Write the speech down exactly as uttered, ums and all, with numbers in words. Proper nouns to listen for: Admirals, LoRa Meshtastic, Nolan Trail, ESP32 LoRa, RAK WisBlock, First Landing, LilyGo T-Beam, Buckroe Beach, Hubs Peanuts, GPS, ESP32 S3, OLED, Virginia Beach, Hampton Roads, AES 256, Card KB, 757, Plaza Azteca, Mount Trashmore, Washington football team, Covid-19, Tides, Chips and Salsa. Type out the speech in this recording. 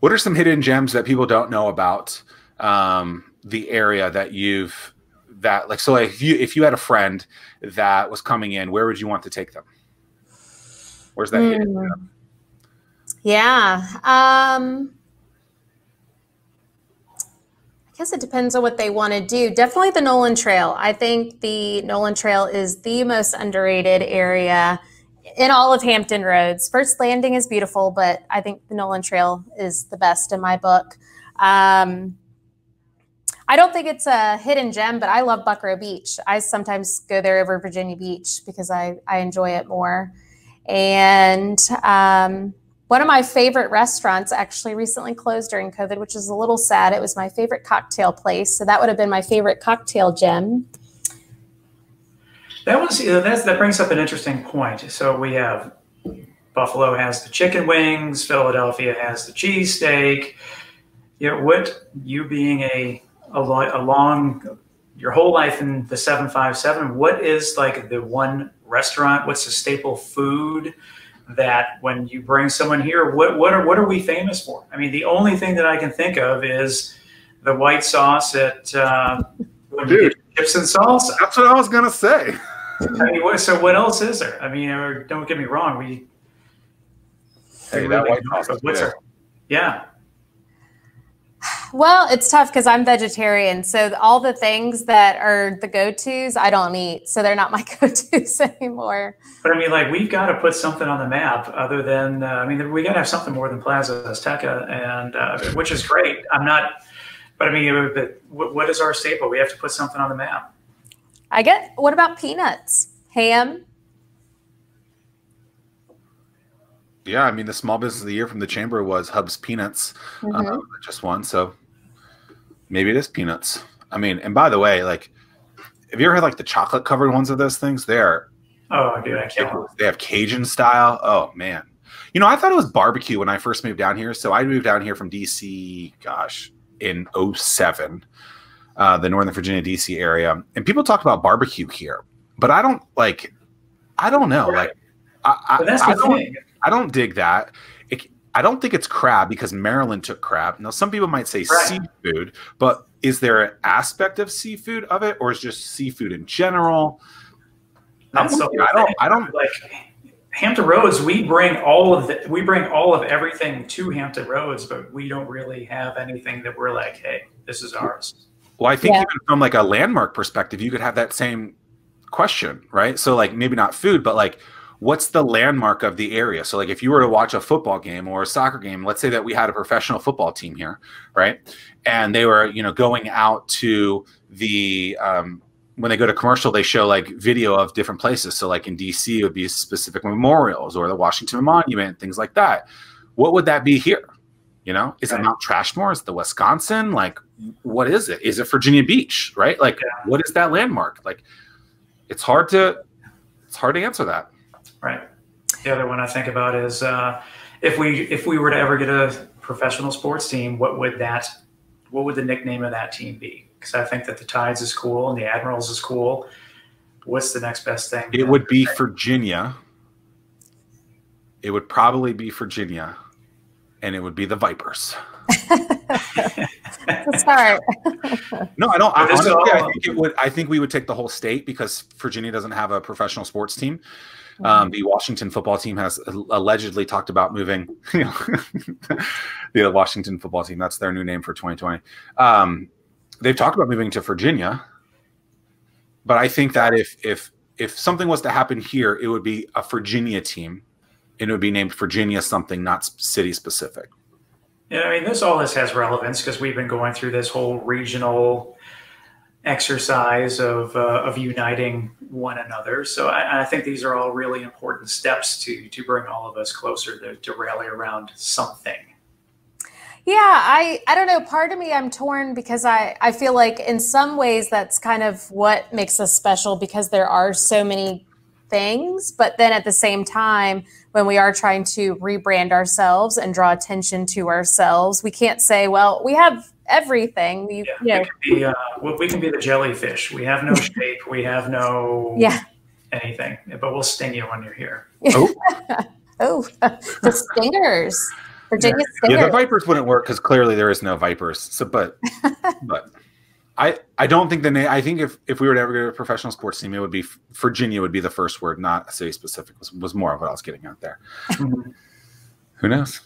What are some hidden gems that people don't know about um, the area that you've that like? So, like, if you if you had a friend that was coming in, where would you want to take them? Where's that mm. hidden gem? Yeah. Um, I guess it depends on what they want to do. Definitely the Nolan Trail. I think the Nolan Trail is the most underrated area in all of Hampton Roads. First Landing is beautiful, but I think the Nolan Trail is the best in my book. Um, I don't think it's a hidden gem, but I love Buckroe Beach. I sometimes go there over Virginia Beach because I, I enjoy it more. And um, one of my favorite restaurants actually recently closed during COVID, which is a little sad. It was my favorite cocktail place. So that would have been my favorite cocktail gem. That was, that's, that brings up an interesting point. So we have Buffalo has the chicken wings, Philadelphia has the cheesesteak. You know, what, you being a, a, a long, your whole life in the seven five seven, what is like the one restaurant, what's the staple food that when you bring someone here, what what are what are we famous for? I mean, the only thing that I can think of is the white sauce at uh, Chips and Salsa. That's what I was gonna say. I mean, what, so what else is there? I mean, or, don't get me wrong, we. Hey, that white sauce is good. Yeah. Well, it's tough because I'm vegetarian, so all the things that are the go-tos, I don't eat, so they're not my go-tos anymore. But I mean, like, we've got to put something on the map other than, uh, I mean, we got to have something more than Plaza Azteca, and uh, which is great. I'm not, but I mean, but what is our staple? We have to put something on the map. I get. What about peanuts, ham? Yeah, I mean, the Small Business of the Year from the Chamber was Hubs Peanuts. Mm-hmm. um, just one, so maybe it is peanuts. I mean, and by the way, like, have you ever had like the chocolate covered ones of those things? They are. Oh, dude, I can't. They have Cajun style. Oh man, you know, I thought it was barbecue when I first moved down here. So I moved down here from D C. Gosh, in oh seven, uh, the Northern Virginia D C area, and people talked about barbecue here, but I don't like. I don't know, like. I, well, that's I, the I don't, thing. I don't dig that. It, I don't think it's crab because Maryland took crab. Now, some people might say right. seafood, but is there an aspect of seafood of it, or is just seafood in general? That's I, so I don't. I don't like Hampton Roads. We bring all of the, we bring all of everything to Hampton Roads, but we don't really have anything that we're like, hey, this is ours. Well, I think yeah. even from like a landmark perspective, you could have that same question, right? So, like, maybe not food, but like, what's the landmark of the area? So like if you were to watch a football game or a soccer game, let's say that we had a professional football team here, right? And they were, you know, going out to the, um, when they go to commercial, they show like video of different places. So like in D C, it would be specific memorials or the Washington Monument, things like that. What would that be here? You know, is right. it Mount Trashmore? Is it the Wisconsin? Like, what is it? Is it Virginia Beach, right? Like, yeah. what is that landmark? Like, it's hard to, it's hard to answer that. Right. The other one I think about is uh, if we if we were to ever get a professional sports team, what would that what would the nickname of that team be? Because I think that the Tides is cool and the Admirals is cool. What's the next best thing? It would be Virginia. It would probably be Virginia, and it would be the Vipers. That's hard. No, I don't. I, honestly, I think it would. I think we would take the whole state because Virginia doesn't have a professional sports team. Um, the Washington football team has allegedly talked about moving, you know, the Washington football team. That's their new name for twenty twenty. Um, they've talked about moving to Virginia, but I think that if, if, if something was to happen here, it would be a Virginia team and it would be named Virginia something, not city specific. Yeah. I mean, this, all this has relevance because we've been going through this whole regional exercise of, uh, of uniting one another. So I, I think these are all really important steps to, to bring all of us closer to, to rally around something. Yeah, I, I don't know. Part of me, I'm torn because I, I feel like in some ways that's kind of what makes us special because there are so many things. But then at the same time, when we are trying to rebrand ourselves and draw attention to ourselves, we can't say, well, we have everything. We, yeah, you know. we, can be, uh, we can be the jellyfish. We have no shape. We have no yeah. anything, but we'll sting you when you're here. Oh, oh, the stingers. Virginia yeah. yeah, the Vipers wouldn't work because clearly there is no Vipers. So, but but I I don't think the name. I think if if we were to ever get a professional sports team, it would be Virginia would be the first word, not a city specific. Was was more of what I was getting out there. Who knows?